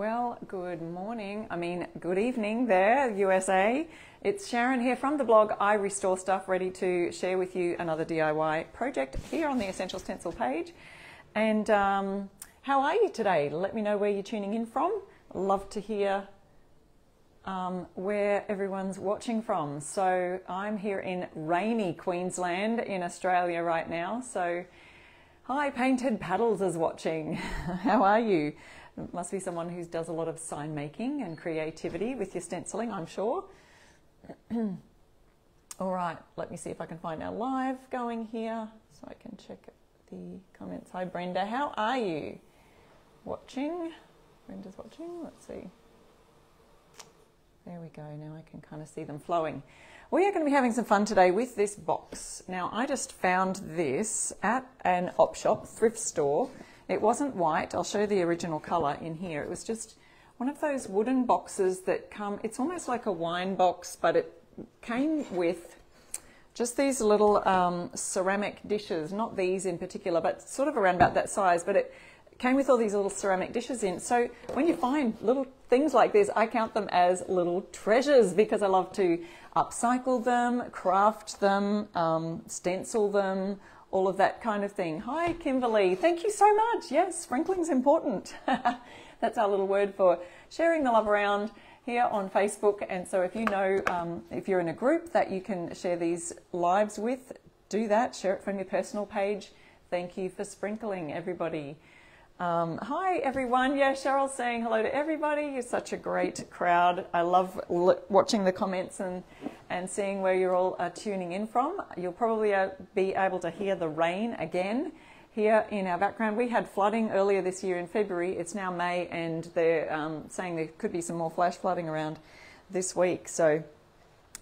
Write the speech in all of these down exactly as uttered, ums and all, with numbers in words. Well, good morning. I mean, good evening there, U S A. It's Sharon here from the blog I Restore Stuff, ready to share with you another D I Y project here on the Essential Stencil page. And um, how are you today? Let me know where you're tuning in from. Love to hear um, where everyone's watching from. So I'm here in rainy Queensland in Australia right now. So hi, Painted Paddles is watching. How are you? Must be someone who does a lot of sign making and creativity with your stenciling, I'm sure. All right, let me see if I can find our live going here so I can check the comments. Hi, Brenda, how are you? Watching? Brenda's watching, let's see. There we go, now I can kind of see them flowing. We are going to be having some fun today with this box. Now, I just found this at an op shop, thrift store. It wasn't white. I'll show the original colour in here. It was just one of those wooden boxes that come, it's almost like a wine box, but it came with just these little um, ceramic dishes, not these in particular, but sort of around about that size, but it came with all these little ceramic dishes in. So when you find little things like this, I count them as little treasures because I love to upcycle them, craft them, um, stencil them, all of that kind of thing. Hi, Kimberly. Thank you so much. Yes, sprinkling's important. That's our little word for sharing the love around here on Facebook. And so if you know, um, if you're in a group that you can share these lives with, do that. Share it from your personal page. Thank you for sprinkling, everybody. Um, hi, everyone. Yeah, Cheryl's saying hello to everybody. You're such a great crowd. I love l watching the comments and and seeing where you're all uh, tuning in from. You'll probably uh, be able to hear the rain again here in our background. We had flooding earlier this year in February. It's now May, and they're um, saying there could be some more flash flooding around this week. So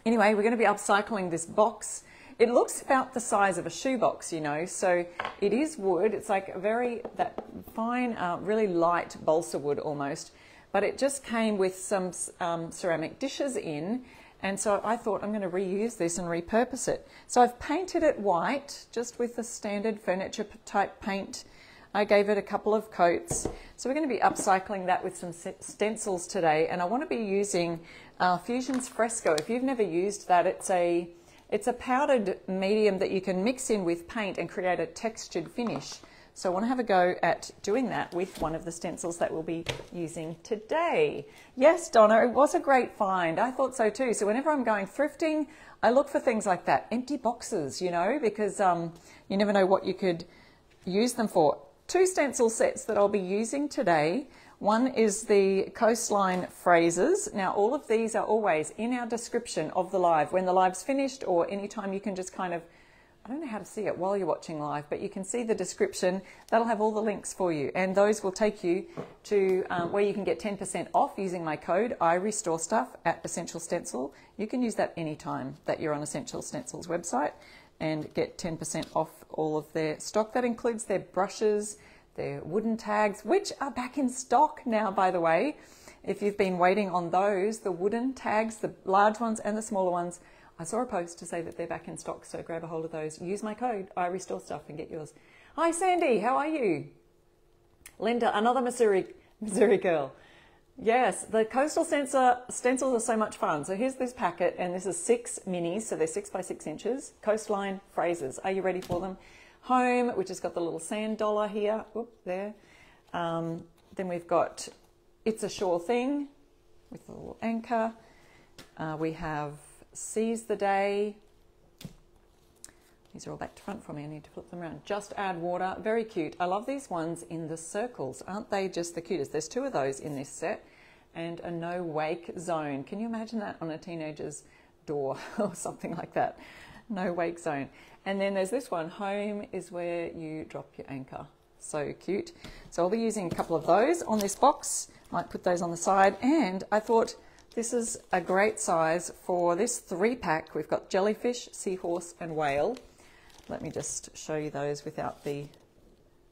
anyway, we're going to be upcycling this box. It looks about the size of a shoebox, you know, so it is wood. It's like a very, that fine, uh, really light balsa wood almost, but it just came with some um, ceramic dishes in. And so I thought I'm going to reuse this and repurpose it. So I've painted it white, just with the standard furniture type paint. I gave it a couple of coats. So we're going to be upcycling that with some stencils today. And I want to be using uh, Fusion's Fresco. If you've never used that, it's a, it's a powdered medium that you can mix in with paint and create a textured finish. So I want to have a go at doing that with one of the stencils that we'll be using today. Yes, Donna, it was a great find. I thought so too. So whenever I'm going thrifting, I look for things like that, empty boxes, you know, because um, you never know what you could use them for. Two stencil sets that I'll be using today. One is the Coastline Phrases. Now, all of these are always in our description of the live. When the live's finished or any time you can just kind of, I don't know how to see it while you're watching live, but you can see the description. That'll have all the links for you, and those will take you to um, where you can get ten percent off using my code I Restore Stuff at Essential Stencil. You can use that anytime that you're on Essential Stencil's website and get ten percent off all of their stock. That includes their brushes, their wooden tags, which are back in stock now, by the way. If you've been waiting on those, the wooden tags, the large ones and the smaller ones, I saw a post to say that they're back in stock, so grab a hold of those. Use my code, I Restore Stuff, and get yours. Hi, Sandy, how are you? Linda, another Missouri, Missouri girl. Yes, the coastal stencil, stencils are so much fun. So here's this packet, and this is six minis, so they're six by six inches. Coastline Phrases, are you ready for them? Home, which has got the little sand dollar here, whoop, there. Um, then we've got It's a Sure Thing, with a little anchor. Uh, we have Seize the Day. These are all back to front for me. I need to flip them around. Just Add Water. Very cute. I love these ones in the circles. Aren't they just the cutest? There's two of those in this set, and a No Wake Zone. Can you imagine that on a teenager's door or something like that? No Wake Zone. And then there's this one. Home is where you drop your anchor. So cute. So I'll be using a couple of those on this box. Might put those on the side. And I thought, this is a great size for this three pack. We've got jellyfish, seahorse and whale. Let me just show you those without the,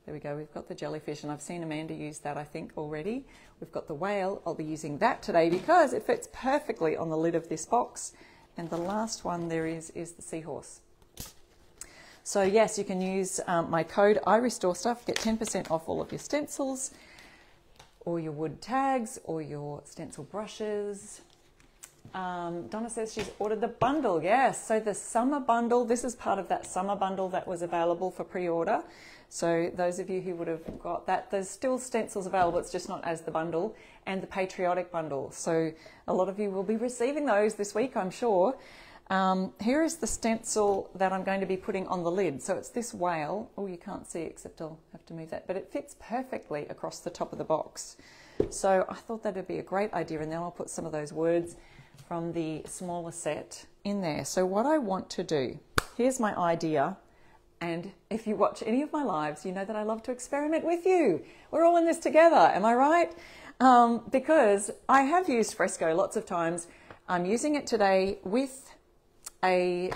there we go, we've got the jellyfish, and I've seen Amanda use that I think already. We've got the whale. I'll be using that today because it fits perfectly on the lid of this box. And the last one there is, is the seahorse. So yes, you can use um, my code I Restore Stuff, get ten percent off all of your stencils. or your wood tags or your stencil brushes. Um, Donna says she's ordered the bundle. Yes, so the summer bundle, this is part of that summer bundle that was available for pre-order. So those of you who would have got that, there's still stencils available, it's just not as the bundle, and the patriotic bundle. So a lot of you will be receiving those this week, I'm sure. Um, here is the stencil that I'm going to be putting on the lid. So it's this whale. Oh, you can't see except I'll have to move that, but it fits perfectly across the top of the box. So I thought that would be a great idea, and then I'll put some of those words from the smaller set in there. So what I want to do, here's my idea, and if you watch any of my lives, you know that I love to experiment with you. We're all in this together, am I right? Um, because I have used Fresco lots of times. I'm using it today with a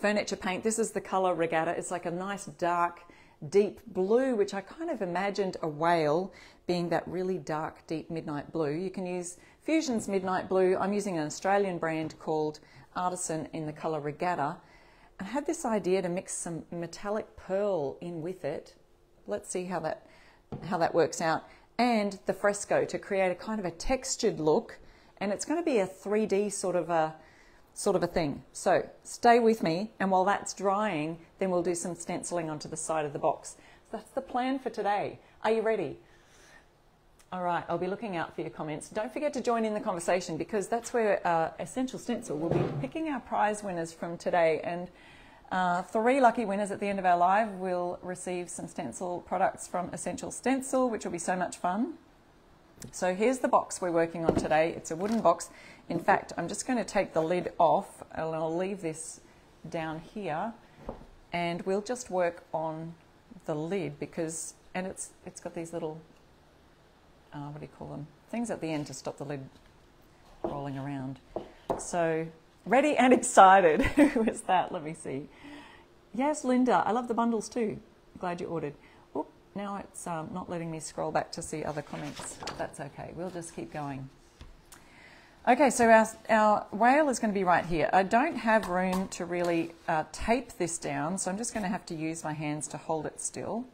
furniture paint. This is the color Regatta. It's like a nice dark deep blue, which I kind of imagined a whale being that really dark deep midnight blue. You can use Fusion's midnight blue. I'm using an Australian brand called Artisan in the color Regatta. I had this idea to mix some metallic pearl in with it. Let's see how that how that works out, and the Fresco to create a kind of a textured look, and it's going to be a three D sort of a sort of a thing. So stay with me, and while that's drying, then we'll do some stenciling onto the side of the box. So that's the plan for today. Are you ready? All right, I'll be looking out for your comments. Don't forget to join in the conversation, because that's where uh, Essential Stencil will be picking our prize winners from today, and uh, three lucky winners at the end of our live will receive some stencil products from Essential Stencil, which will be so much fun. So here's the box we're working on today. It's a wooden box. In fact, I'm just going to take the lid off, and I'll leave this down here, and we'll just work on the lid, because, and it's it's got these little, uh, what do you call them, things at the end to stop the lid rolling around. So ready and excited. Who is that? Let me see. Yes, Linda, I love the bundles too. Glad you ordered. Oh, now it's um, not letting me scroll back to see other comments. That's okay. We'll just keep going. Okay, so our, our whale is going to be right here. I don't have room to really uh, tape this down, so I'm just going to have to use my hands to hold it still.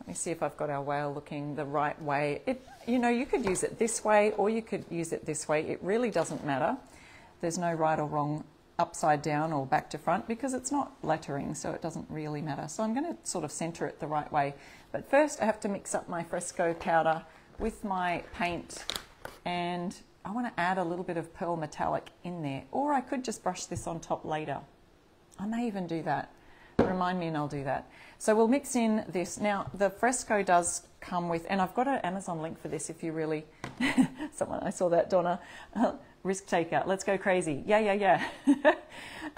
Let me see if I've got our whale looking the right way. It, you know, you could use it this way or you could use it this way. It really doesn't matter. There's no right or wrong upside down or back to front, because it's not lettering, so it doesn't really matter. So I'm going to sort of centre it the right way. But first I have to mix up my Fresco powder with my paint, and I want to add a little bit of pearl metallic in there, or I could just brush this on top later. I may even do that. Remind me and I'll do that. So we'll mix in this. Now the Fresco does come with, and I've got an Amazon link for this if you really, someone, I saw that, Donna, uh, risk taker, let's go crazy. Yeah, yeah, yeah.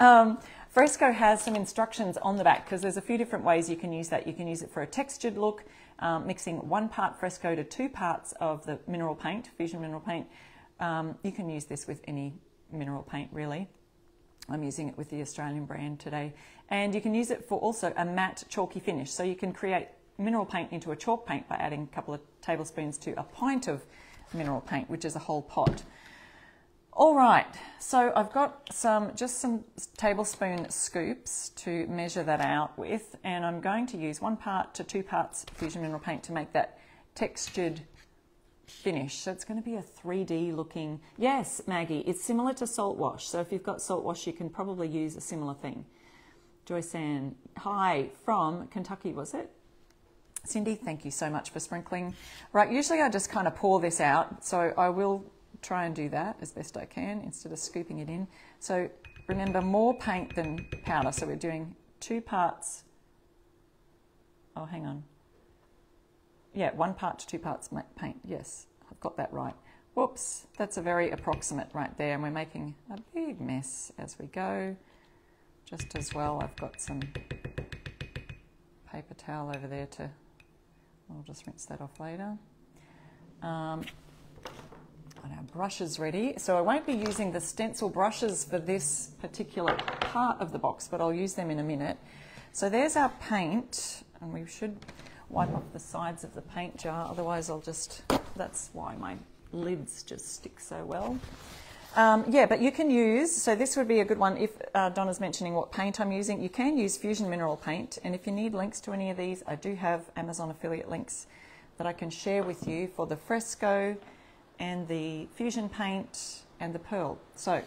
um, Fresco has some instructions on the back, because there's a few different ways you can use that. You can use it for a textured look, um, mixing one part Fresco to two parts of the mineral paint, Fusion Mineral Paint. Um, you can use this with any mineral paint, really. I'm using it with the Australian brand today. And you can use it for also a matte chalky finish. So you can create mineral paint into a chalk paint by adding a couple of tablespoons to a pint of mineral paint, which is a whole pot. All right, so I've got some, just some tablespoon scoops to measure that out with, and I'm going to use one part to two parts Fusion Mineral Paint to make that textured finish. So it's going to be a three D looking, yes Maggie, it's similar to salt wash, so if you've got salt wash you can probably use a similar thing. Joyce Ann, hi, from Kentucky was it? Cindy, thank you so much for sprinkling. Right, usually I just kind of pour this out, so I will try and do that as best I can instead of scooping it in. So remember, more paint than powder, so we're doing two parts, oh hang on, yeah, one part to two parts paint. Yes, I've got that right. Whoops, that's a very approximate right there, and we're making a big mess as we go. Just as well, I've got some paper towel over there to, I'll just rinse that off later. Um, and our brush is ready. So I won't be using the stencil brushes for this particular part of the box, but I'll use them in a minute. So there's our paint, and we should wipe off the sides of the paint jar, otherwise I'll just, that's why my lids just stick so well. Um, yeah, but you can use, so this would be a good one if uh, Donna's mentioning what paint I'm using. You can use Fusion Mineral Paint, and if you need links to any of these, I do have Amazon affiliate links that I can share with you for the Fresco and the Fusion Paint and the Pearl. So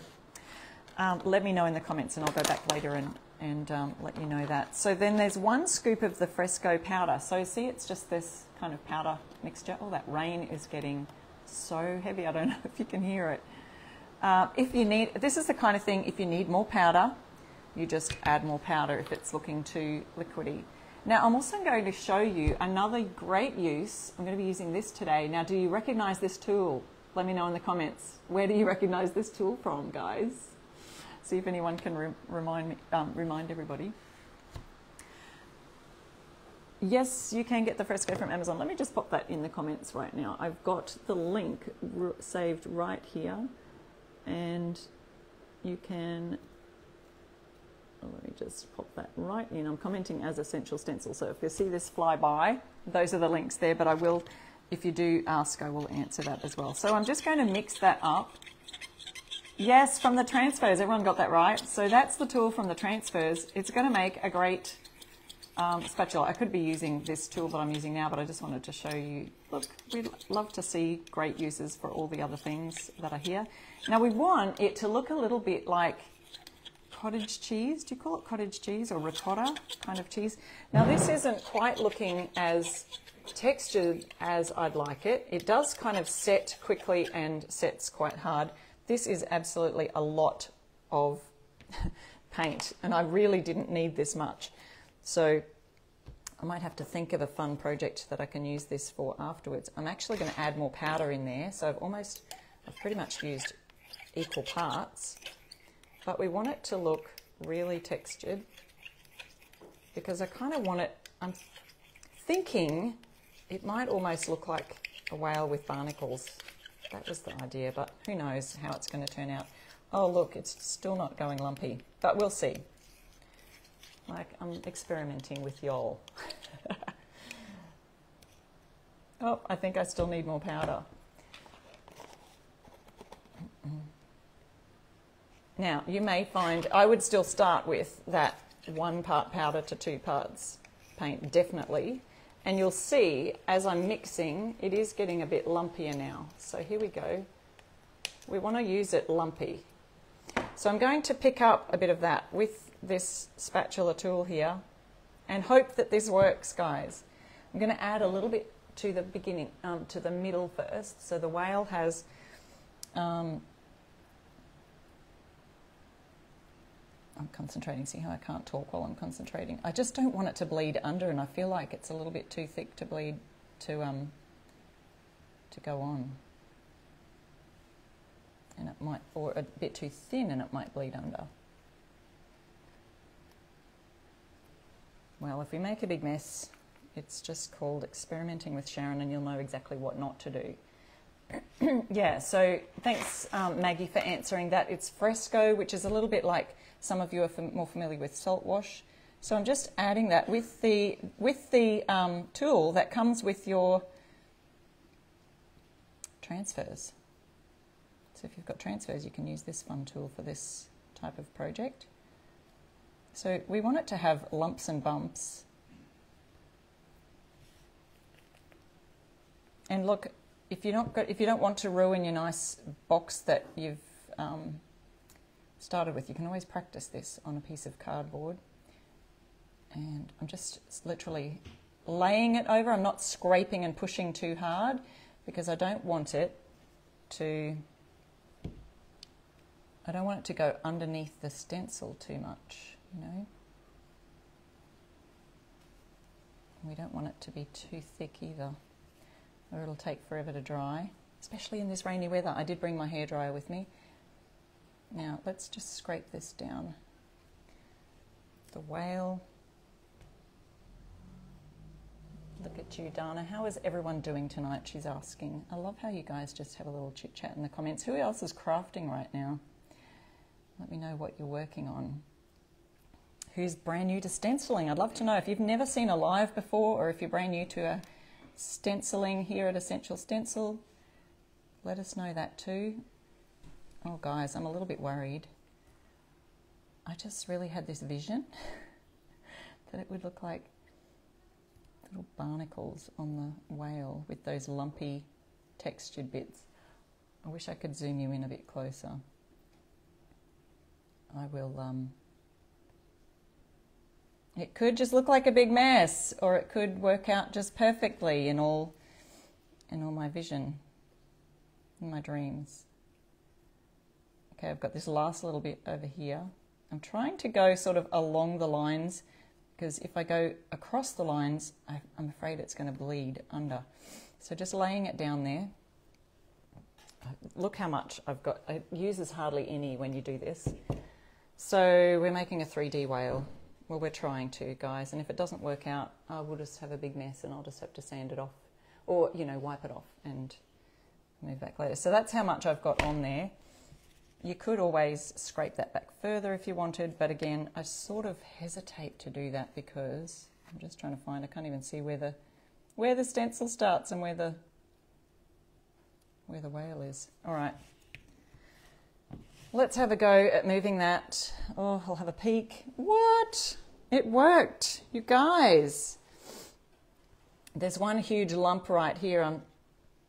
um, let me know in the comments, and I'll go back later and, and um, let you know that. So then there's one scoop of the Fresco powder. So see, it's just this kind of powder mixture. Oh, that rain is getting so heavy. I don't know if you can hear it. Uh, if you need, this is the kind of thing, if you need more powder, you just add more powder if it's looking too liquidy. Now I'm also going to show you another great use. I'm going to be using this today. Now, do you recognize this tool? Let me know in the comments. Where do you recognize this tool from, guys? See if anyone can re remind me, um, remind everybody. Yes, you can get the Fresco from Amazon. Let me just pop that in the comments right now. I've got the link r saved right here, and you can, well, let me just pop that right in. I'm commenting as Essential Stencil, so if you see this fly by, those are the links there, but I will, if you do ask, I will answer that as well. So I'm just going to mix that up. Yes, from the transfers, everyone got that right. So that's the tool from the transfers. It's going to make a great um, spatula. I could be using this tool that I'm using now, but I just wanted to show you. Look, we'd love to see great uses for all the other things that are here. Now we want it to look a little bit like cottage cheese. Do you call it cottage cheese or ricotta kind of cheese? Now this isn't quite looking as textured as I'd like it. It does kind of set quickly and sets quite hard. This is absolutely a lot of paint, and I really didn't need this much. So I might have to think of a fun project that I can use this for afterwards. I'm actually going to add more powder in there. So I've almost, I've pretty much used equal parts, but we want it to look really textured because I kind of want it, I'm thinking it might almost look like a whale with barnacles. That was the idea, but who knows how it's going to turn out. Oh, look, it's still not going lumpy, but we'll see. Like, I'm experimenting with y'all. Oh, I think I still need more powder. Now, you may find, I would still start with that one part powder to two parts paint, definitely. And you'll see, as I'm mixing, it is getting a bit lumpier now. So here we go. We want to use it lumpy. So I'm going to pick up a bit of that with this spatula tool here and hope that this works, guys. I'm going to add a little bit to the beginning, um, to the middle first. So the whale has, um, I'm concentrating, see how I can't talk while I'm concentrating. I just don't want it to bleed under, and I feel like it's a little bit too thick to bleed, to um, to go on. And it might, or a bit too thin and it might bleed under. Well, if we make a big mess, it's just called experimenting with Sharon, and you'll know exactly what not to do. Yeah, so thanks um, Maggie for answering that. It's Fresco, which is a little bit like, some of you are fam- more familiar with salt wash. So I'm just adding that with the with the um, tool that comes with your transfers. So if you've got transfers, you can use this fun tool for this type of project. So we want it to have lumps and bumps. And look, if you don't got, if you don't want to ruin your nice box that you've um, started with, you can always practice this on a piece of cardboard. And I'm just literally laying it over. I'm not scraping and pushing too hard because I don't want it to, I don't want it to go underneath the stencil too much, you know. We don't want it to be too thick either, or it'll take forever to dry, especially in this rainy weather. I did bring my hairdryer with me. Now let's just scrape this down. The whale. Look at you, Dana. How is everyone doing tonight? She's asking. I love how you guys just have a little chit chat in the comments. Who else is crafting right now? Let me know what you're working on. Who's brand new to stenciling? I'd love to know if you've never seen a live before, or if you're brand new to a stenciling here at Essential Stencil. Let us know that too. Oh guys, I'm a little bit worried. I just really had this vision that it would look like little barnacles on the whale with those lumpy textured bits. I wish I could zoom you in a bit closer. I will, um, it could just look like a big mess, or it could work out just perfectly in all, in all my vision, in my dreams. Okay, I've got this last little bit over here. I'm trying to go sort of along the lines, because if I go across the lines, I, I'm afraid it's going to bleed under. So just laying it down there. Look how much I've got. It uses hardly any when you do this. So we're making a three D whale. Well, we're trying to, guys. And if it doesn't work out, I will just have a big mess and I'll just have to sand it off, or, you know, wipe it off and move back later. So that's how much I've got on there. You could always scrape that back further if you wanted, but again, I sort of hesitate to do that because I'm just trying to find, I can't even see where the, where the stencil starts and where the, where the whale is. All right, let's have a go at moving that. Oh, I'll have a peek. What? It worked, you guys. There's one huge lump right here. I'm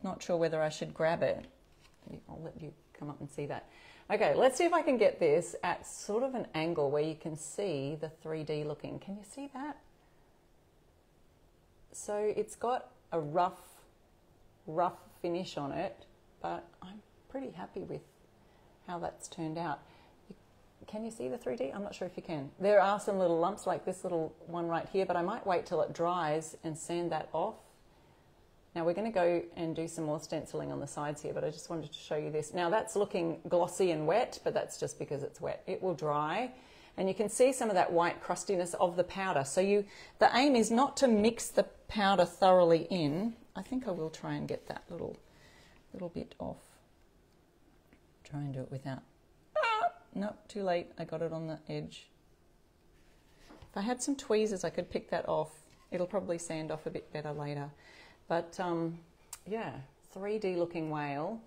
not sure whether I should grab it. I'll let you come up and see that. Okay, let's see if I can get this at sort of an angle where you can see the three D looking. Can you see that? So it's got a rough, rough finish on it, but I'm pretty happy with how that's turned out. Can you see the three D? I'm not sure if you can. There are some little lumps like this little one right here, but I might wait till it dries and sand that off. Now we're going to go and do some more stenciling on the sides here, but I just wanted to show you this. Now that's looking glossy and wet, but that's just because it's wet. It will dry, and you can see some of that white crustiness of the powder. So you, the aim is not to mix the powder thoroughly in. I think I will try and get that little, little bit off. Try and do it without. Ah, nope, too late. I got it on the edge. If I had some tweezers, I could pick that off. It'll probably sand off a bit better later. But um, yeah, three D looking whale.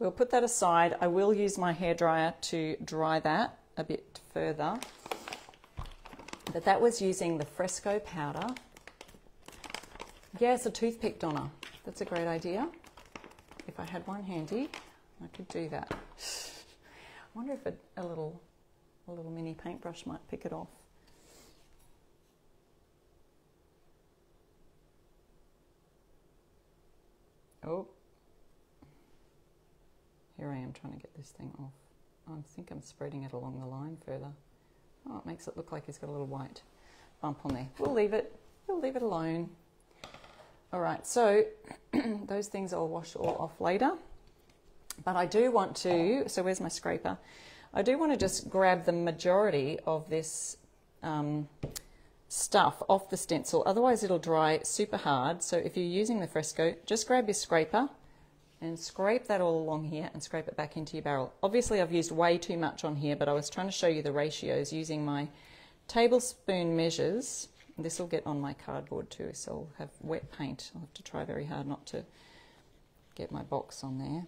We'll put that aside. I will use my hairdryer to dry that a bit further. But that was using the Fresco powder. Yes, a toothpick donor. That's a great idea. If I had one handy, I could do that. I wonder if a, a little, a little mini paintbrush might pick it off. Oh, here I am trying to get this thing off. I think I'm spreading it along the line further. Oh, it makes it look like he's got a little white bump on there. We'll leave it. We'll leave it alone. All right, so those things I'll wash all off later. But I do want to, so where's my scraper? I do want to just grab the majority of this um, stuff off the stencil, otherwise it'll dry super hard. So if you're using the Fresco, just grab your scraper and scrape that all along here and scrape it back into your barrel. Obviously I've used way too much on here, but I was trying to show you the ratios using my tablespoon measures. This will get on my cardboard too, so I'll have wet paint. I'll have to try very hard not to get my box on there.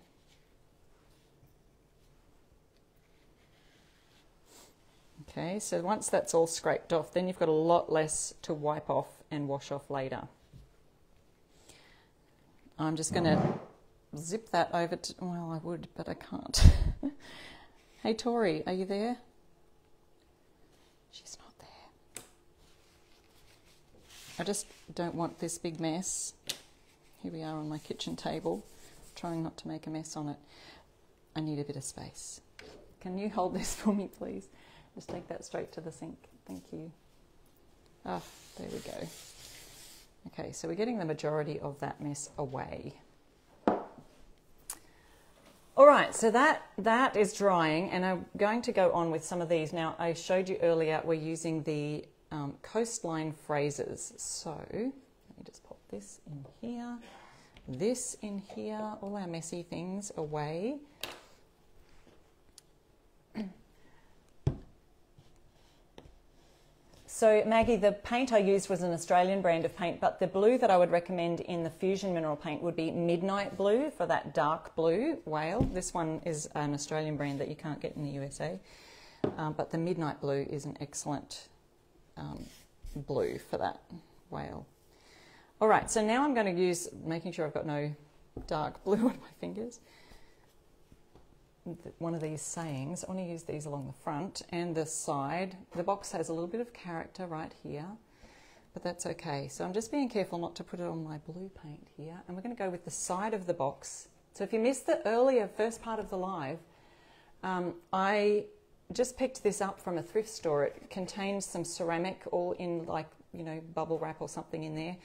Okay, so once that's all scraped off, then you've got a lot less to wipe off and wash off later. I'm just going to zip that over to, well, I would, but I can't. Hey, Tori, are you there? She's not there. I just don't want this big mess. Here we are on my kitchen table, trying not to make a mess on it. I need a bit of space. Can you hold this for me, please? Just take that straight to the sink. Thank you. Ah, oh, there we go. Okay, so we're getting the majority of that mess away. All right, so that, that is drying, and I'm going to go on with some of these. Now, I showed you earlier we're using the um, Coastline Phrases. So let me just pop this in here, this in here, all our messy things away. So Maggie, the paint I used was an Australian brand of paint, but the blue that I would recommend in the Fusion Mineral Paint would be Midnight Blue for that dark blue whale. This one is an Australian brand that you can't get in the U S A, um, but the Midnight Blue is an excellent um, blue for that whale. All right, so now I'm going to use, making sure I've got no dark blue on my fingers, one of these sayings. I want to use these along the front and the side. The box has a little bit of character right here, but that's okay. So I'm just being careful not to put it on my blue paint here. And we're going to go with the side of the box. So if you missed the earlier first part of the live, um, I just picked this up from a thrift store. It contains some ceramic all in, like, you know, bubble wrap or something in there.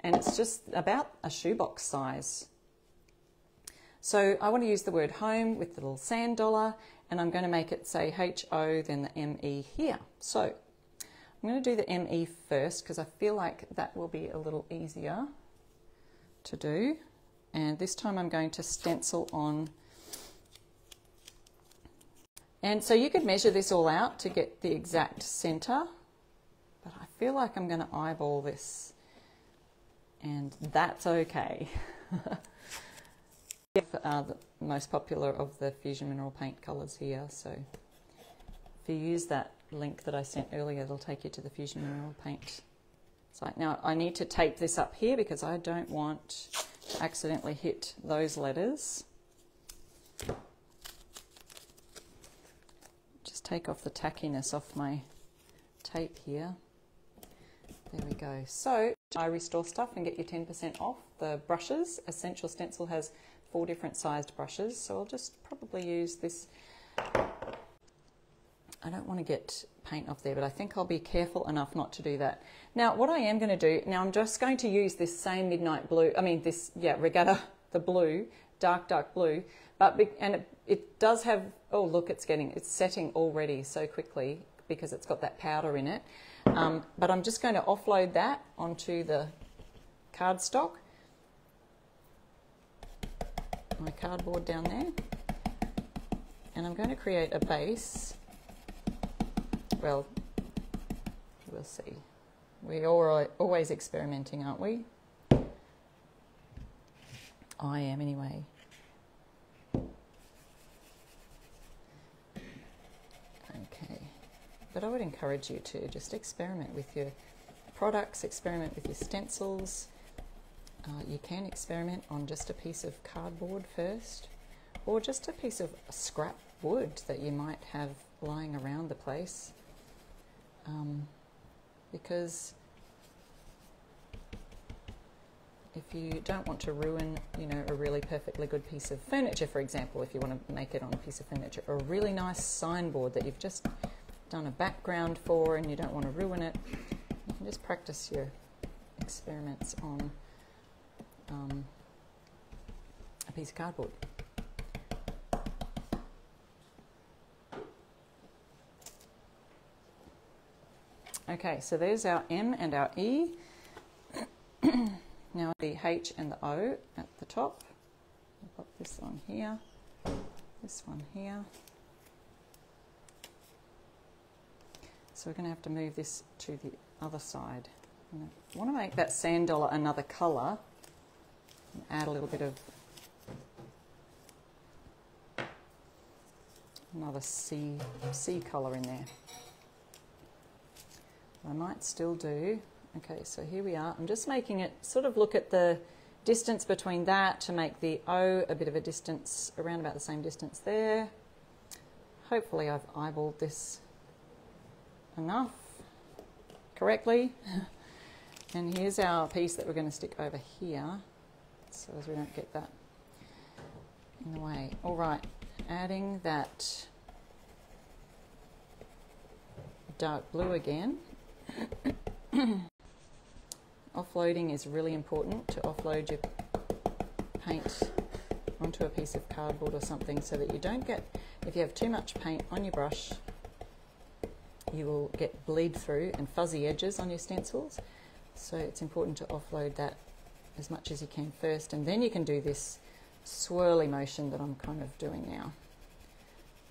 And it's just about a shoebox size. So I want to use the word home with the little sand dollar, and I'm going to make it say H O, then the M E here. So I'm going to do the M E first because I feel like that will be a little easier to do. And this time I'm going to stencil on. And so you could measure this all out to get the exact center, but I feel like I'm going to eyeball this, and that's okay. Are the most popular of the Fusion Mineral Paint colours here, so if you use that link that I sent earlier, it'll take you to the Fusion Mineral Paint site. Now I need to tape this up here because I don't want to accidentally hit those letters. Just take off the tackiness off my tape here. There we go. So I Restore Stuff and get your ten percent off the brushes. Essential Stencil has four different sized brushes, so I'll just probably use this. I don't want to get paint off there, but I think I'll be careful enough not to do that. Now what I am going to do, now I'm just going to use this same midnight blue, I mean this, yeah, regatta, the blue, dark, dark blue, but, and it, it does have, oh look, it's getting, it's setting already so quickly because it's got that powder in it, um, but I'm just going to offload that onto the cardstock, my cardboard down there, and I'm going to create a base. Well, we'll see. We're always experimenting, aren't we? I am anyway. Okay, but I would encourage you to just experiment with your products, experiment with your stencils. Uh, you can experiment on just a piece of cardboard first, or just a piece of scrap wood that you might have lying around the place, um, because if you don't want to ruin, you know, a really perfectly good piece of furniture, for example, if you want to make it on a piece of furniture, or a really nice signboard that you've just done a background for and you don't want to ruin it, you can just practice your experiments on Um, a piece of cardboard. Okay, so there's our M and our E. Now the H and the O at the top. I've got this on here, this one here. So we're going to have to move this to the other side. I want to make that sand dollar another colour. Add a little bit of another sea, sea colour in there. I might still do, okay, so here we are. I'm just making it sort of look at the distance between that to make the O a bit of a distance, around about the same distance there. Hopefully I've eyeballed this enough correctly. And here's our piece that we're going to stick over here, so as we don't get that in the way. All right, adding that dark blue again. Offloading is really important, to offload your paint onto a piece of cardboard or something so that you don't get, if you have too much paint on your brush, you will get bleed through and fuzzy edges on your stencils. So it's important to offload that as much as you can first, and then you can do this swirly motion that I'm kind of doing now.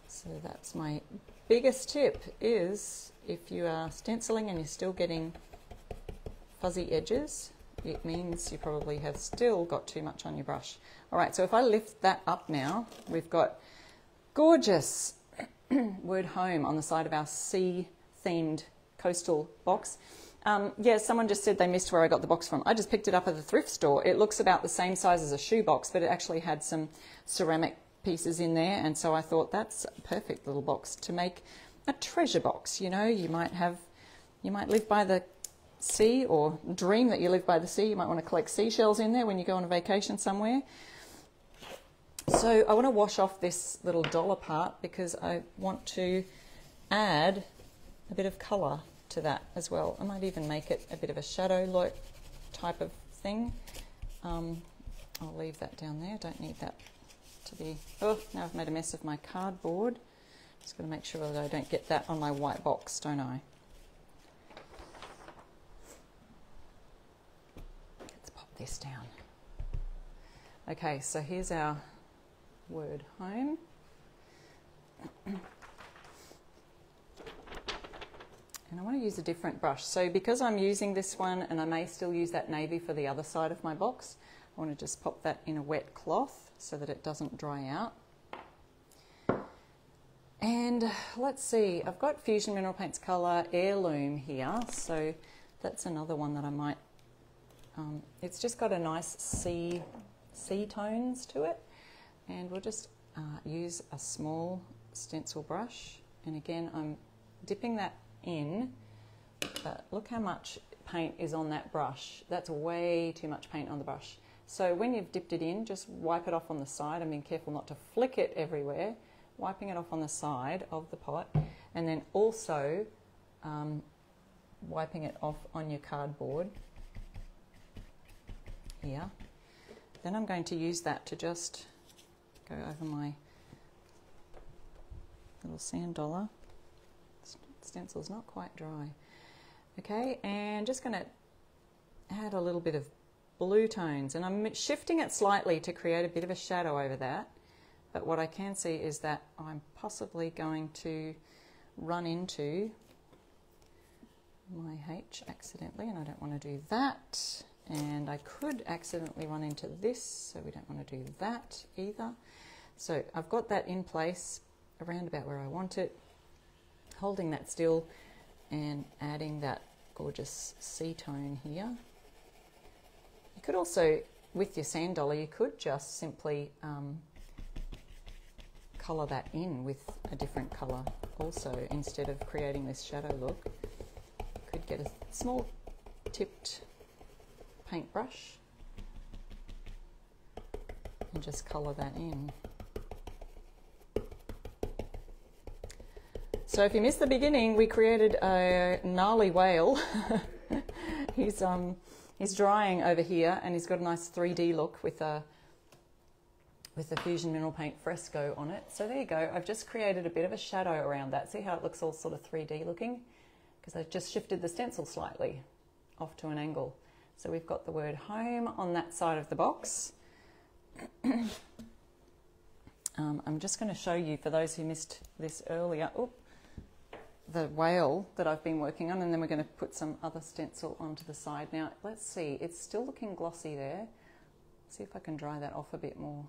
So that's my biggest tip, is if you are stenciling and you're still getting fuzzy edges, it means you probably have still got too much on your brush. Alright, so if I lift that up now, we've got gorgeous word home on the side of our sea themed coastal box. Um, yeah, someone just said they missed where I got the box from. I just picked it up at the thrift store. It looks about the same size as a shoe box, but it actually had some ceramic pieces in there, and so I thought that's a perfect little box to make a treasure box. You know, you might have, you might live by the sea or dream that you live by the sea. You might want to collect seashells in there when you go on a vacation somewhere. So I want to wash off this little dollar part because I want to add a bit of colour to that as well. I might even make it a bit of a shadow-like type of thing. Um, I'll leave that down there. Don't need that to be... Oh, now I've made a mess of my cardboard. Just going to make sure that I don't get that on my white box, don't I? Let's pop this down. Okay, so here's our word home. And I want to use a different brush. So because I'm using this one, and I may still use that navy for the other side of my box, I want to just pop that in a wet cloth so that it doesn't dry out. And let's see, I've got Fusion Mineral Paint's colour Heirloom here, so that's another one that I might... Um, it's just got a nice sea, sea tones to it. And we'll just uh, use a small stencil brush. And again, I'm dipping that in, but look how much paint is on that brush. That's way too much paint on the brush. So when you've dipped it in, just wipe it off on the side. I'm being careful not to flick it everywhere, wiping it off on the side of the pot, and then also um, wiping it off on your cardboard here. Then I'm going to use that to just go over my little sand dollar. Stencil's not quite dry. Okay, and just going to add a little bit of blue tones, and I'm shifting it slightly to create a bit of a shadow over that, but what I can see is that I'm possibly going to run into my H accidentally, and I don't want to do that, and I could accidentally run into this, so we don't want to do that either. So I've got that in place around about where I want it, holding that still and adding that gorgeous sea tone here. You could also, with your sand dollar, you could just simply um, colour that in with a different colour also, instead of creating this shadow look. You could get a small tipped paintbrush and just colour that in. So if you missed the beginning, we created a gnarly whale. he's, um, he's drying over here, and he's got a nice three D look with a, with a Fusion Mineral Paint Fresco on it. So there you go. I've just created a bit of a shadow around that. See how it looks all sort of three D looking? Because I've just shifted the stencil slightly off to an angle. So we've got the word home on that side of the box. um, I'm just going to show you, for those who missed this earlier, oh, the whale that I've been working on, and then we're going to put some other stencil onto the side. Now let's see, it's still looking glossy there. Let's see if I can dry that off a bit more.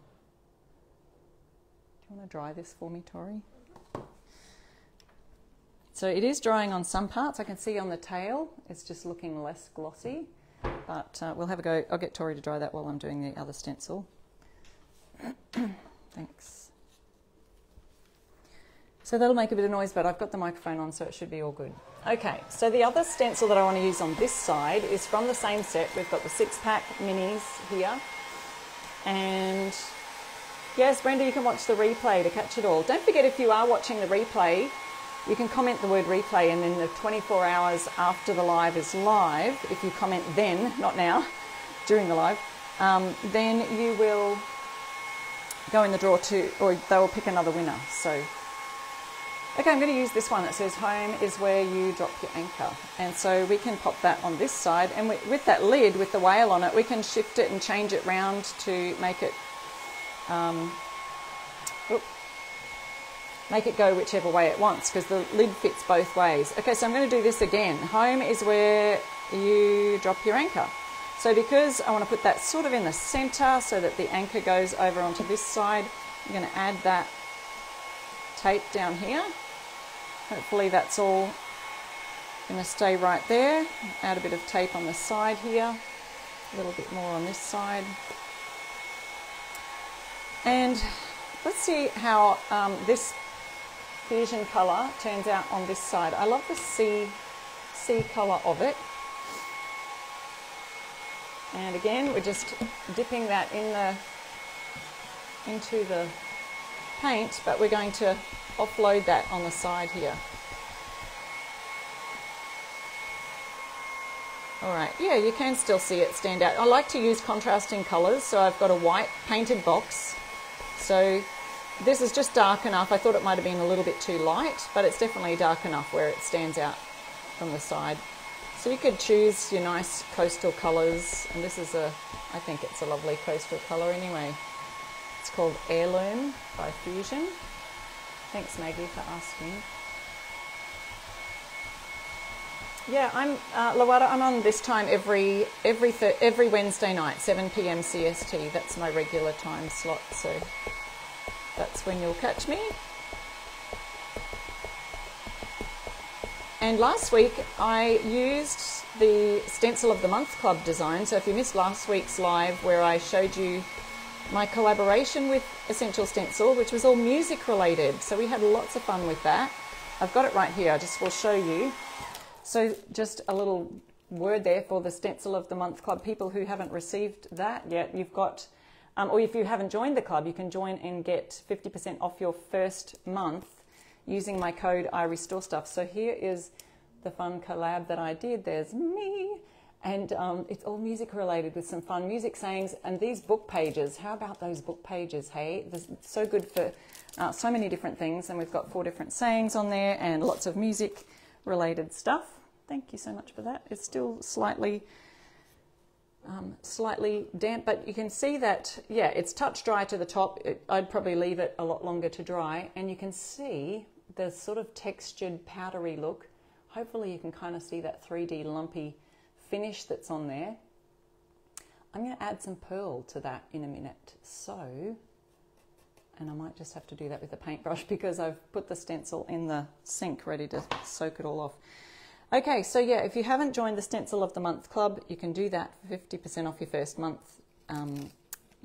Do you want to dry this for me, Tori? So it is drying on some parts. I can see on the tail it's just looking less glossy, but uh, we'll have a go. I'll get Tori to dry that while I'm doing the other stencil. Thanks. So that'll make a bit of noise, but I've got the microphone on, so it should be all good. Okay, so the other stencil that I want to use on this side is from the same set. We've got the six-pack minis here. And yes, Brenda, you can watch the replay to catch it all. Don't forget, if you are watching the replay, you can comment the word replay, and then the twenty-four hours after the live is live, if you comment then, not now, during the live, um, then you will go in the draw to, or they will pick another winner. So. Okay, I'm going to use this one that says home is where you drop your anchor. And so we can pop that on this side, and we, with that lid with the whale on it, we can shift it and change it round to make it um, oops, make it go whichever way it wants, because the lid fits both ways. Okay, so I'm going to do this again. Home is where you drop your anchor. So because I want to put that sort of in the centre so that the anchor goes over onto this side, I'm going to add that tape down here. Hopefully that's all I'm going to stay right there, add a bit of tape on the side here, a little bit more on this side. And let's see how um, this fusion colour turns out on this side. I love the sea, sea colour of it. And again, we're just dipping that in the, into the paint, but we're going to offload that on the side here. All right, yeah, you can still see it stand out. I like to use contrasting colours, so I've got a white painted box. So this is just dark enough. I thought it might have been a little bit too light, but it's definitely dark enough where it stands out from the side. So you could choose your nice coastal colours, and this is a, I think it's a lovely coastal colour anyway. It's called Heirloom by Fusion. Thanks, Maggie, for asking. Yeah, I'm uh, Lawada. I'm on this time every every every Wednesday night, seven p m C S T. That's my regular time slot, so that's when you'll catch me. And last week I used the Stencil of the Month Club design. So if you missed last week's live where I showed you my collaboration with Essential Stencil, which was all music related, so we had lots of fun with that. I've got it right here. I just will show you. So just a little word there for the Stencil of the Month Club. People who haven't received that yet, you've got, um, or if you haven't joined the club, you can join and get fifty percent off your first month using my code I Restore Stuff. So here is the fun collab that I did. There's me, and um, it's all music related with some fun music sayings and these book pages. How about those book pages, hey? They're so good for uh, so many different things, and we've got four different sayings on there and lots of music related stuff. Thank you so much for that. It's still slightly um, slightly damp, but you can see that, yeah, it's touch dry to the top. It, I'd probably leave it a lot longer to dry, and you can see the sort of textured powdery look. Hopefully you can kind of see that three D lumpy finish that's on there. I'm going to add some pearl to that in a minute. So, and I might just have to do that with a paintbrush because I've put the stencil in the sink ready to soak it all off. Okay, so yeah, if you haven't joined the Stencil of the Month Club, you can do that for fifty percent off your first month um,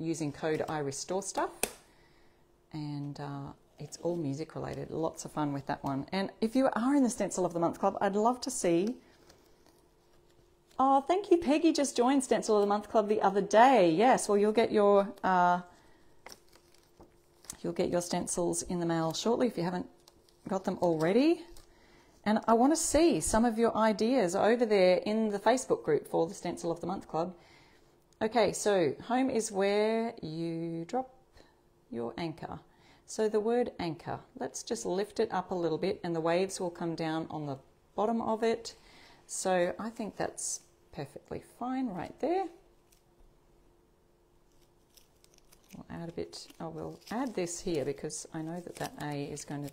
using code I Restore Stuff. And uh, it's all music related, lots of fun with that one. And if you are in the Stencil of the Month Club, I'd love to see... Oh, thank you, Peggy just joined Stencil of the Month Club the other day. Yes, well, you'll get your, uh, you'll get your stencils in the mail shortly if you haven't got them already. And I want to see some of your ideas over there in the Facebook group for the Stencil of the Month Club. Okay, so home is where you drop your anchor. So the word anchor, let's just lift it up a little bit and the waves will come down on the bottom of it. So I think that's perfectly fine right there. We'll add a bit, I will add this here because I know that that A is going to,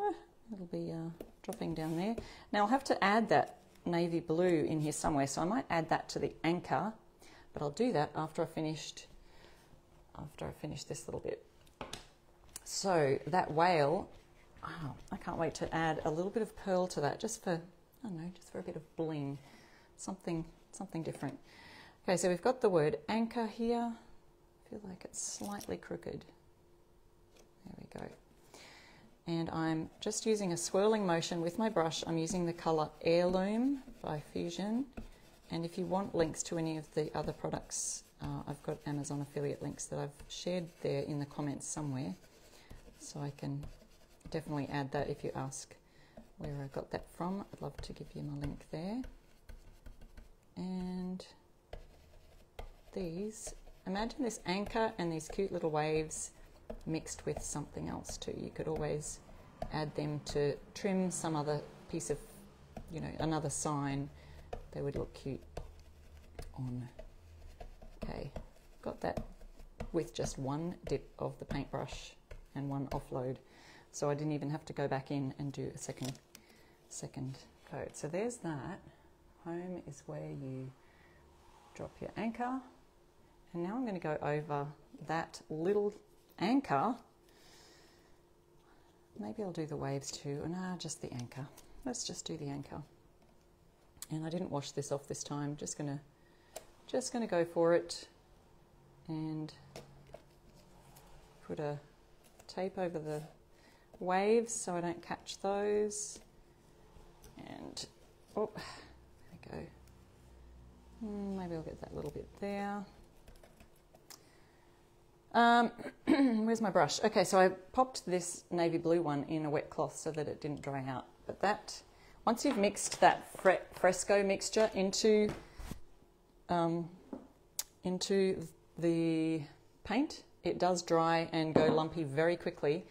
uh, it'll be uh, dropping down there. Now I'll have to add that navy blue in here somewhere, so I might add that to the anchor, but I'll do that after I finished after I finish this little bit. So that whale, oh, I can't wait to add a little bit of pearl to that, just for, I don't know, just for a bit of bling, something something different. Okay, so we've got the word anchor here. I feel like it's slightly crooked. There we go. And I'm just using a swirling motion with my brush. I'm using the colour Heirloom by Fusion. And if you want links to any of the other products, uh, I've got Amazon affiliate links that I've shared there in the comments somewhere. So I can definitely add that if you ask where I got that from. I'd love to give you my link there. And these, imagine this anchor and these cute little waves mixed with something else too. You could always add them to trim some other piece of, you know, another sign. They would look cute on. Okay, got that with just one dip of the paintbrush and one offload. So I didn't even have to go back in and do a second, second coat. So there's that. Home is where you drop your anchor. And now I'm going to go over that little anchor. Maybe I'll do the waves too. No, just the anchor. Let's just do the anchor. And I didn't wash this off this time. Just gonna, just gonna go for it and put a tape over the waves so I don't catch those. And oh, there we go. Maybe I'll get that little bit there. Um, where's my brush? Okay, so I popped this navy blue one in a wet cloth so that it didn't dry out. But that, once you've mixed that fresco mixture into um, into the paint, it does dry and go lumpy very quickly.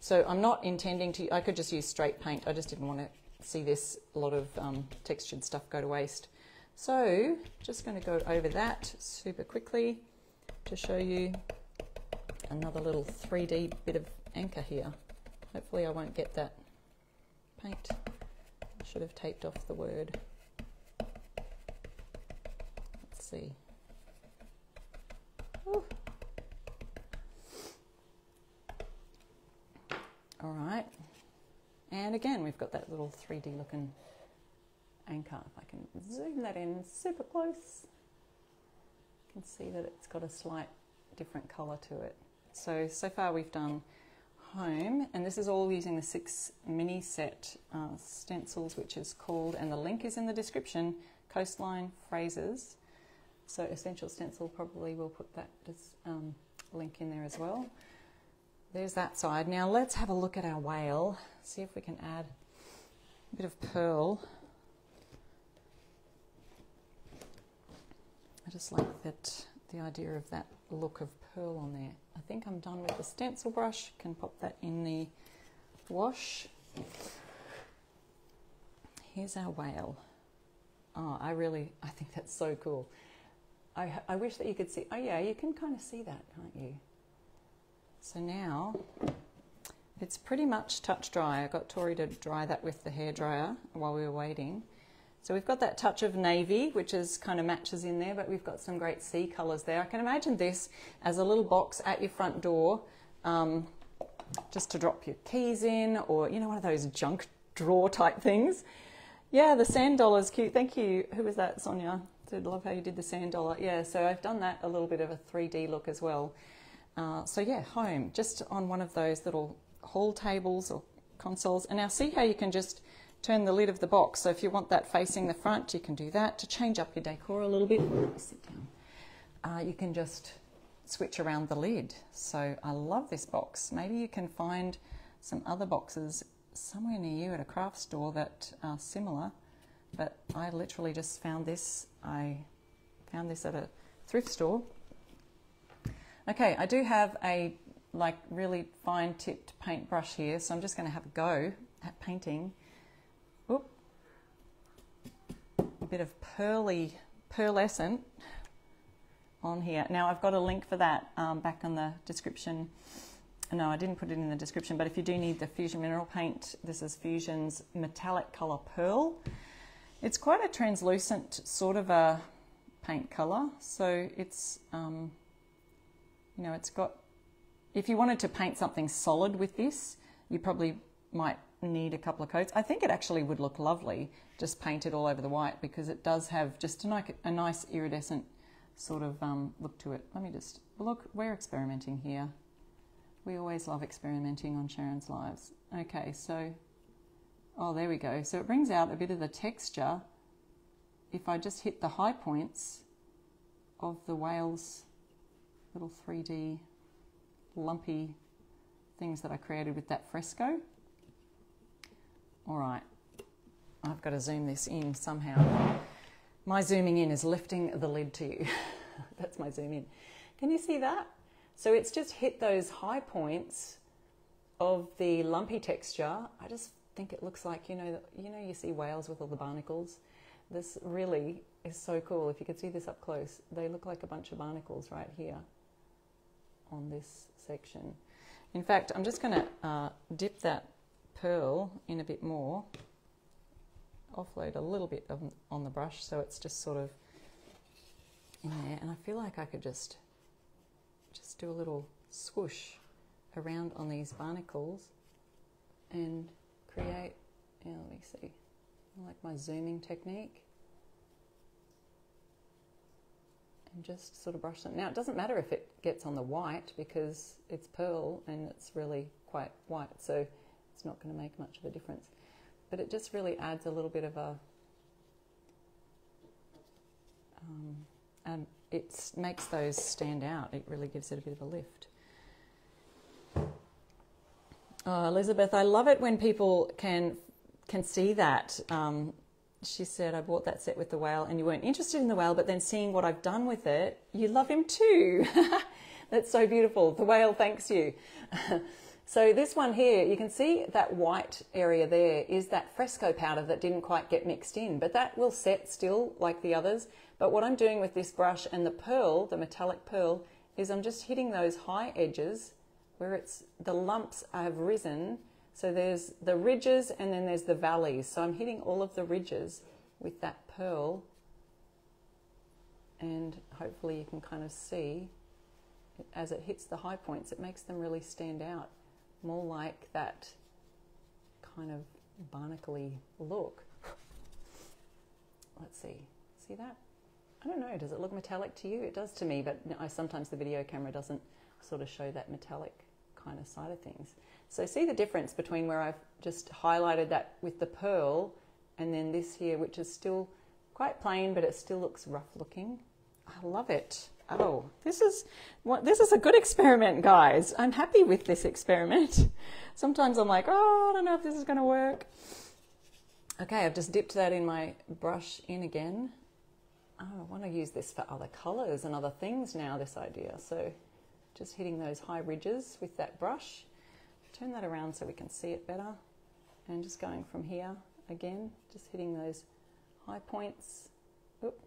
So I'm not intending to, I could just use straight paint. I just didn't want to see this, a lot of um, textured stuff go to waste. So just going to go over that super quickly to show you another little three D bit of anchor here. Hopefully I won't get that paint. I should have taped off the word. Let's see. Ooh. All right. And again, we've got that little three D looking anchor. If I can zoom that in super close, you can see that it's got a slight different colour to it. So, so far we've done home, and this is all using the six mini set uh, stencils, which is called, and the link is in the description, Coastline Phrases. So Essential Stencil probably will put that as, um, link in there as well. There's that side. Now let's have a look at our whale, see if we can add a bit of pearl. I just like that, the idea of that look of pearl on there. I think I'm done with the stencil brush. Can pop that in the wash. Here's our whale. Oh, I really, I think that's so cool. I, I wish that you could see, oh yeah, you can kind of see that, can't you? So now it's pretty much touch dry. I got Tori to dry that with the hairdryer while we were waiting. So we've got that touch of navy, which is kind of matches in there, but we've got some great sea colours there. I can imagine this as a little box at your front door, um, just to drop your keys in, or, you know, one of those junk drawer type things. Yeah, the sand dollar's cute. Thank you. Who was that, Sonia? I love how you did the sand dollar. Yeah, so I've done that, a little bit of a three D look as well. Uh, so yeah, home, just on one of those little hall tables or consoles. And now see how you can just turn the lid of the box. So if you want that facing the front, you can do that. To change up your decor a little bit, sit down. Uh, you can just switch around the lid. So I love this box. Maybe you can find some other boxes somewhere near you at a craft store that are similar. But I literally just found this. I found this at a thrift store. Okay, I do have a like really fine tipped paintbrush here, so I'm just going to have a go at painting. Oop. A bit of pearly, pearlescent on here. Now I've got a link for that um, back on the description. No, I didn't put it in the description, but if you do need the Fusion Mineral Paint, this is Fusion's Metallic Colour Pearl. It's quite a translucent sort of a paint colour, so it's... Um, You know, it's got, if you wanted to paint something solid with this, you probably might need a couple of coats. I think it actually would look lovely just painted all over the white, because it does have just a, a nice iridescent sort of um, look to it. Let me just look, we're experimenting here. We always love experimenting on Sharon's Lives. Okay, so, oh, there we go. So it brings out a bit of the texture. If I just hit the high points of the whale's little three D lumpy things that I created with that fresco. All right, I've got to zoom this in somehow. My zooming in is lifting the lid to you. That's my zoom in. Can you see that? So it's just hit those high points of the lumpy texture. I just think it looks like, you know, you know, you see whales with all the barnacles. This really is so cool. If you could see this up close, they look like a bunch of barnacles right here on this section. In fact, I'm just going to uh, dip that pearl in a bit more, offload a little bit of, on the brush so it's just sort of in there, and I feel like I could just just do a little swoosh around on these barnacles and create, yeah, let me see, I like my zooming technique. and just sort of brush them. Now it doesn't matter if it gets on the white because it's pearl and it's really quite white, so it's not going to make much of a difference. But it just really adds a little bit of a, um, and it makes those stand out. It really gives it a bit of a lift. Oh, Elizabeth, I love it when people can can see that. Um, she said, I bought that set with the whale and you weren't interested in the whale, but then seeing what I've done with it, you love him too. That's so beautiful. The whale thanks you. So this one here, you can see that white area there is that fresco powder that didn't quite get mixed in, but that will set still like the others. But what I'm doing with this brush and the pearl, the metallic pearl, is I'm just hitting those high edges where it's the lumps have risen. So there's the ridges and then there's the valleys. So I'm hitting all of the ridges with that pearl, and hopefully you can kind of see as it hits the high points, it makes them really stand out, more like that kind of barnacle-y look. Let's see, see that? I don't know, does it look metallic to you? It does to me, but I, sometimes the video camera doesn't sort of show that metallic kind of side of things. So see the difference between where I've just highlighted that with the pearl and then this here, which is still quite plain, but it still looks rough looking. I love it. Oh, this is what this is a good experiment, guys. I'm happy with this experiment. Sometimes I'm like, oh, I don't know if this is going to work. Okay, I've just dipped that in my brush in again. Oh, I want to use this for other colors and other things now, this idea. So just hitting those high ridges with that brush. Turn that around so we can see it better. And just going from here again, just hitting those high points. Oop.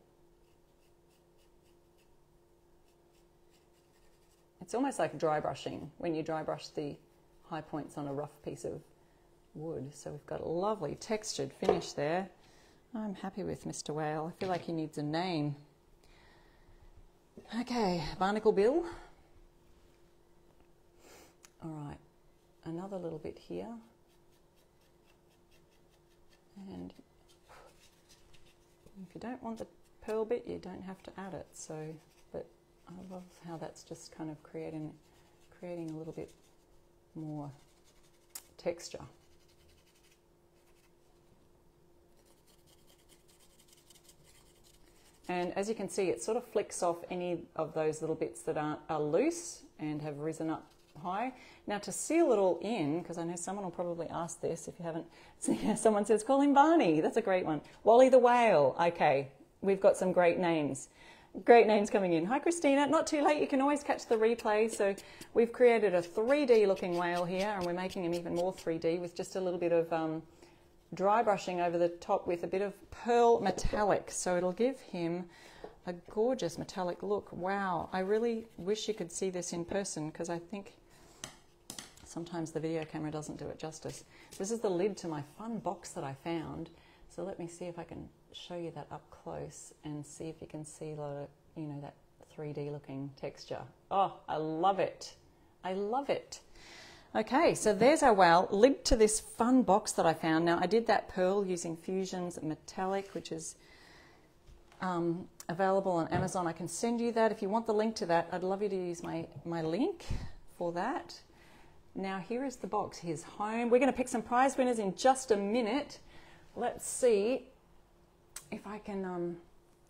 It's almost like dry brushing when you dry brush the high points on a rough piece of wood. So we've got a lovely textured finish there. I'm happy with Mister Whale. I feel like he needs a name. Okay, Barnacle Bill. All right, another little bit here. And if you don't want the pearl bit, you don't have to add it. So. I love how that's just kind of creating, creating a little bit more texture. And as you can see, it sort of flicks off any of those little bits that aren't, are loose and have risen up high. Now to seal it all in, because I know someone will probably ask this if you haven't, so yeah, someone says, call him Barney. That's a great one. Wally the Whale. Okay, we've got some great names. Great names coming in. Hi Christina, not too late, you can always catch the replay. So we've created a three D looking whale here, and we're making him even more three D with just a little bit of um, dry brushing over the top with a bit of pearl metallic. So it'll give him a gorgeous metallic look. Wow, I really wish you could see this in person because I think sometimes the video camera doesn't do it justice. This is the lid to my fun box that I found. So let me see if I can show you that up close and see if you can see the, you know, that three D looking texture. Oh, I love it. I love it. Okay, so there's our whale. Link to this fun box that I found. Now I did that pearl using Fusion's Metallic, which is um, available on Amazon. I can send you that. If you want the link to that, I'd love you to use my, my link for that. Now here is the box. Here's home. We're going to pick some prize winners in just a minute. Let's see if I can um,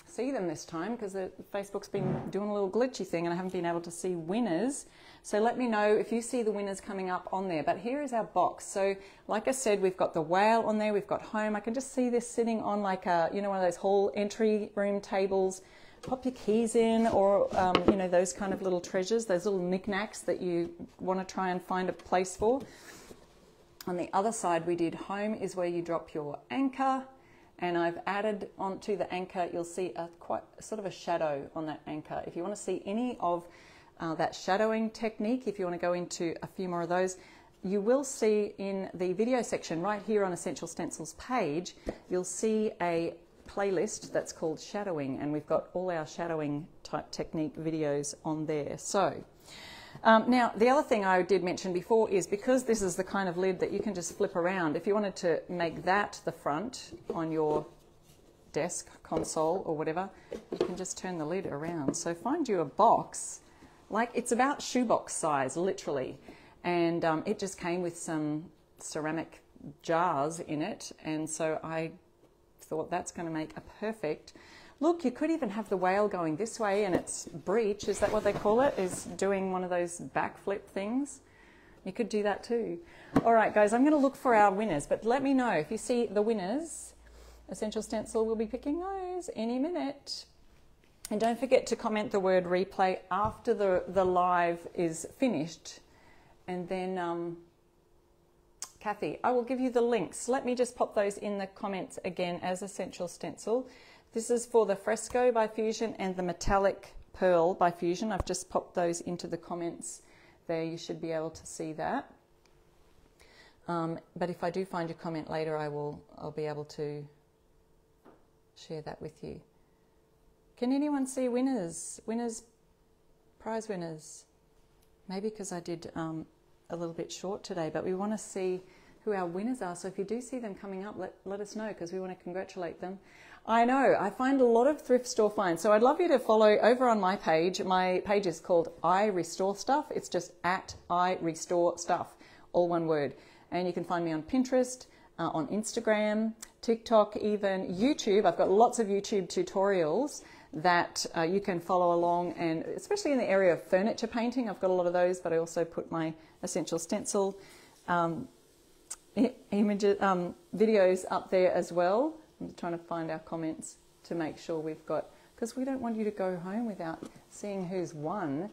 see them this time, because Facebook's been doing a little glitchy thing and I haven't been able to see winners. So let me know if you see the winners coming up on there. But here is our box. So like I said, we've got the whale on there, we've got home. I can just see this sitting on like a, you know, one of those hall entry room tables. Pop your keys in, or um, you know, those kind of little treasures, those little knickknacks that you want to try and find a place for. On the other side, we did home is where you drop your anchor, and I've added onto the anchor, you'll see a quite sort of a shadow on that anchor. If you want to see any of uh, that shadowing technique, if you want to go into a few more of those, you will see in the video section right here on Essential Stencil's page, you'll see a playlist that's called shadowing, and we've got all our shadowing type technique videos on there. So. Um, now, the other thing I did mention before is because this is the kind of lid that you can just flip around, if you wanted to make that the front on your desk, console or whatever, you can just turn the lid around. So find you a box, like it's about shoebox size, literally. And um, it just came with some ceramic jars in it. And so I thought that's going to make a perfect look. You could even have the whale going this way and its breech, is that what they call it, is doing one of those backflip things. You could do that too. All right, guys, I'm going to look for our winners, but let me know if you see the winners. Essential Stencil will be picking those any minute. And don't forget to comment the word replay after the, the live is finished. And then, um, Kathy, I will give you the links. Let me just pop those in the comments again as Essential Stencil. This is for the Fresco by Fusion and the Metallic Pearl by Fusion. I've just popped those into the comments there. You should be able to see that. Um, but if I do find your comment later, I will, I'll be able to share that with you. Can anyone see winners? Winners, prize winners? Maybe because I did um, a little bit short today, but we want to see who our winners are. So if you do see them coming up, let, let us know, because we want to congratulate them. I know, I find a lot of thrift store finds. So I'd love you to follow over on my page. My page is called I Restore Stuff. It's just at I Restore Stuff, all one word. And you can find me on Pinterest, uh, on Instagram, TikTok, even YouTube. I've got lots of YouTube tutorials that uh, you can follow along, and especially in the area of furniture painting, I've got a lot of those, but I also put my Essential Stencil um, images, um, videos up there as well. I'm trying to find our comments to make sure we've got, because we don't want you to go home without seeing who's won.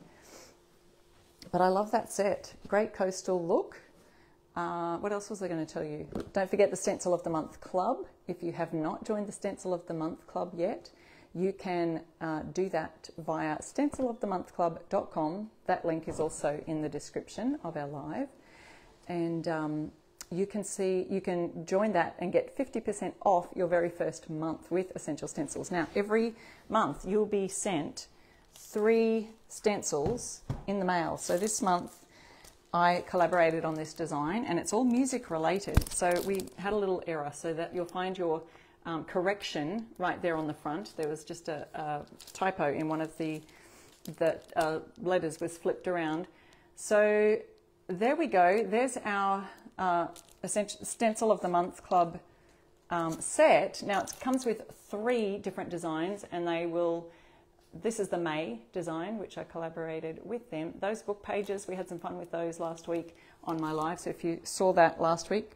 But I love that set. Great coastal look. Uh, what else was I going to tell you? Don't forget the Stencil of the Month Club. If you have not joined the Stencil of the Month Club yet, you can uh, do that via stencil of the month club dot com. That link is also in the description of our live. And um, you can see, you can join that and get fifty percent off your very first month with Essential Stencils. Now, every month you'll be sent three stencils in the mail. So this month I collaborated on this design, and it's all music related. So we had a little error, so that you'll find your Um, correction right there on the front. There was just a, a typo in one of the the uh, letters was flipped around. So there we go. There's our uh, Essential Stencil of the Month Club um, set. Now it comes with three different designs, and they will. This is the May design, which I collaborated with them. Those book pages, we had some fun with those last week on my live. So if you saw that last week,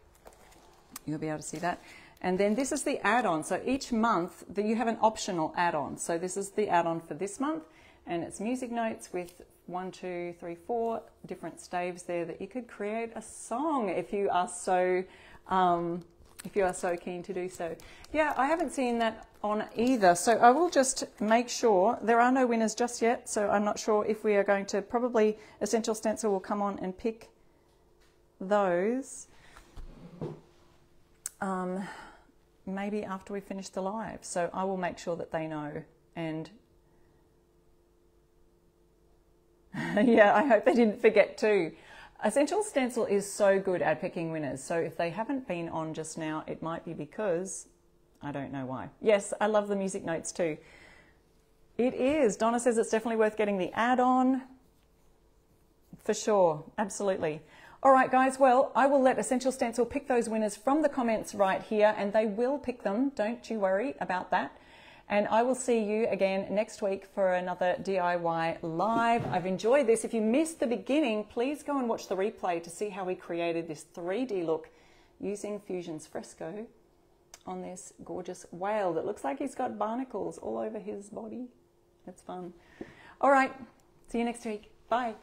you'll be able to see that. And then this is the add-on. So each month that you have an optional add-on. So this is the add-on for this month, and it's music notes with one, two, three, four different staves there that you could create a song if you are so, um, if you are so keen to do so. Yeah, I haven't seen that on either. So I will just make sure there are no winners just yet. So I'm not sure if we are going to, probably Essential Stencil will come on and pick those. Um, maybe after we finish the live, so I will make sure that they know. And yeah, I hope they didn't forget too. Essential Stencil is so good at picking winners, so if they haven't been on just now, it might be because I don't know why. Yes, I love the music notes too. It is. Donna says it's definitely worth getting the add-on for sure. Absolutely. All right, guys, well, I will let Essential Stencil pick those winners from the comments right here, and they will pick them. Don't you worry about that. And I will see you again next week for another D I Y live. I've enjoyed this. If you missed the beginning, please go and watch the replay to see how we created this three D look using Fusion's Fresco on this gorgeous whale that looks like he's got barnacles all over his body. It's fun. All right, see you next week. Bye.